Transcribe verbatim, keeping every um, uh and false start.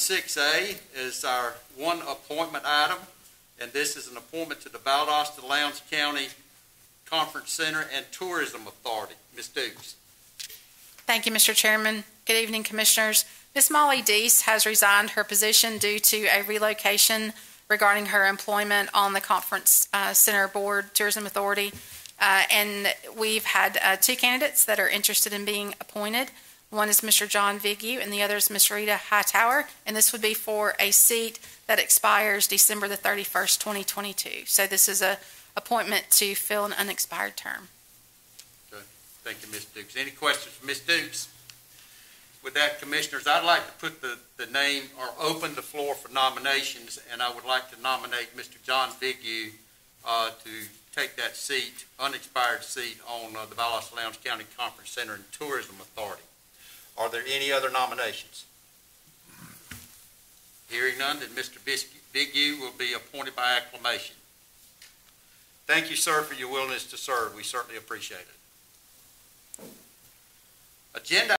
Item six A is our one appointment item, and this is an appointment to the Valdosta Lowndes County Conference Center and Tourism Authority. Miz Deese. Thank you, Mister Chairman. Good evening, Commissioners. Miz Molly Deese has resigned her position due to a relocation regarding her employment on the Conference uh, Center Board Tourism Authority. Uh, and we've had uh, two candidates that are interested in being appointed. One is Mister Jon Vigue and the other is Miz Rita Hightower, and this would be for a seat that expires December the thirty-first, twenty twenty-two. So this is a appointment to fill an unexpired term. Okay. Thank you, Miz Dukes. Any questions for Miz Dukes? With that, Commissioners, I'd like to put the, the name or open the floor for nominations, and I would like to nominate Mister Jon Vigue uh, to take that seat, unexpired seat, on uh, the Valdosta Lowndes County Conference Center and Tourism Authority. Are there any other nominations? Hearing none, then Mister Vigueux will be appointed by acclamation. Thank you, sir, for your willingness to serve. We certainly appreciate it. Agenda